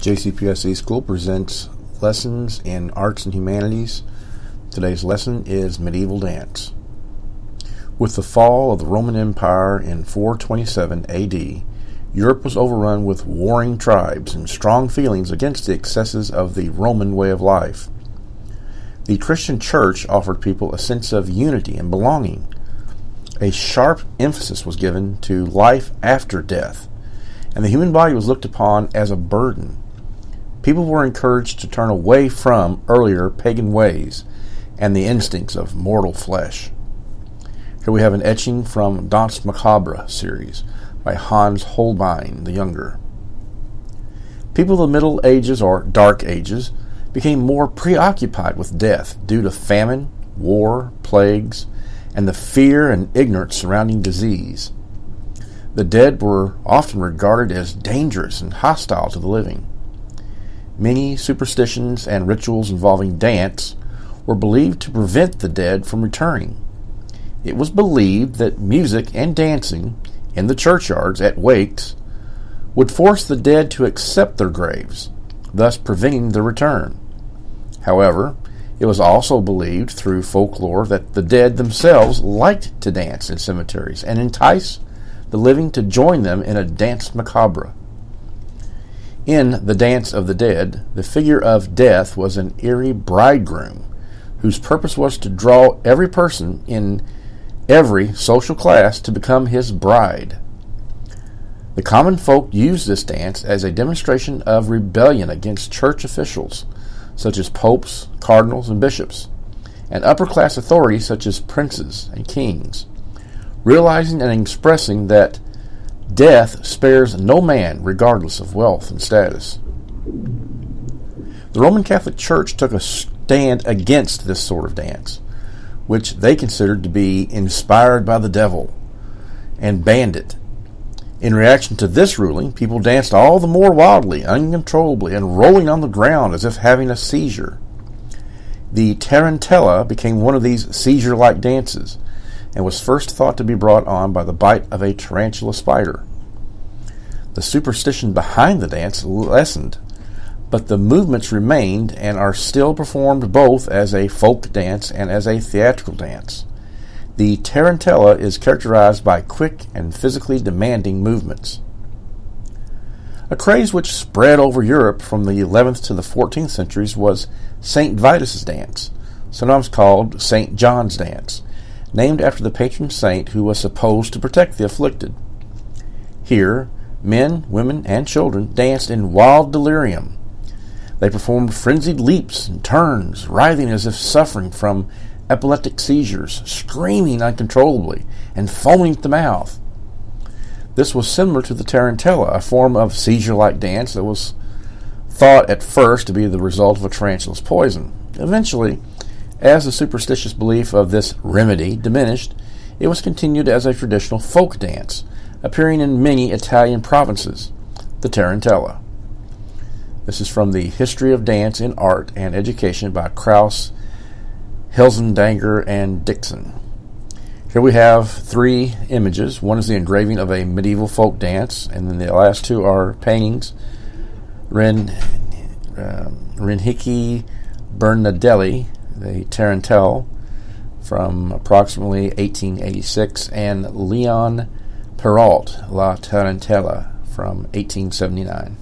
JCPSA School presents Lessons in Arts and Humanities. Today's lesson is Medieval Dance. With the fall of the Roman Empire in 427 AD, Europe was overrun with warring tribes and strong feelings against the excesses of the Roman way of life. The Christian Church offered people a sense of unity and belonging. A sharp emphasis was given to life after death, and the human body was looked upon as a burden. People were encouraged to turn away from earlier pagan ways and the instincts of mortal flesh. Here we have an etching from Danse Macabre series by Hans Holbein the Younger. People of the Middle Ages, or Dark Ages, became more preoccupied with death due to famine, war, plagues, and the fear and ignorance surrounding disease. The dead were often regarded as dangerous and hostile to the living. Many superstitions and rituals involving dance were believed to prevent the dead from returning. It was believed that music and dancing in the churchyards at wakes would force the dead to accept their graves, thus preventing their return. However, it was also believed through folklore that the dead themselves liked to dance in cemeteries and entice the living to join them in a danse macabre. In the Dance of the Dead, the figure of death was an eerie bridegroom whose purpose was to draw every person in every social class to become his bride. The common folk used this dance as a demonstration of rebellion against church officials, such as popes, cardinals, and bishops, and upper-class authorities such as princes and kings, realizing and expressing that death spares no man regardless of wealth and status. The Roman Catholic Church took a stand against this sort of dance, which they considered to be inspired by the devil, and banned it. In reaction to this ruling, people danced all the more wildly, uncontrollably, and rolling on the ground as if having a seizure. The Tarantella became one of these seizure-like dances, and was first thought to be brought on by the bite of a tarantula spider. The superstition behind the dance lessened, but the movements remained and are still performed both as a folk dance and as a theatrical dance. The tarantella is characterized by quick and physically demanding movements. A craze which spread over Europe from the 11th to the 14th centuries was Saint Vitus's dance, sometimes called Saint John's dance, named after the patron saint who was supposed to protect the afflicted. Here, men, women, and children danced in wild delirium. They performed frenzied leaps and turns, writhing as if suffering from epileptic seizures, screaming uncontrollably, and foaming at the mouth. This was similar to the tarantella, a form of seizure-like dance that was thought at first to be the result of a tarantula's poison. Eventually, as the superstitious belief of this remedy diminished, it was continued as a traditional folk dance, appearing in many Italian provinces, the tarantella. This is from the History of Dance in Art and Education by Krauss, Helsendanger, and Dixon. Here we have three images. One is the engraving of a medieval folk dance, and then the last two are paintings. Renhiki Bernadelli, the Tarantelle, from approximately 1886, and Leon Peralta, La Tarantella, from 1879.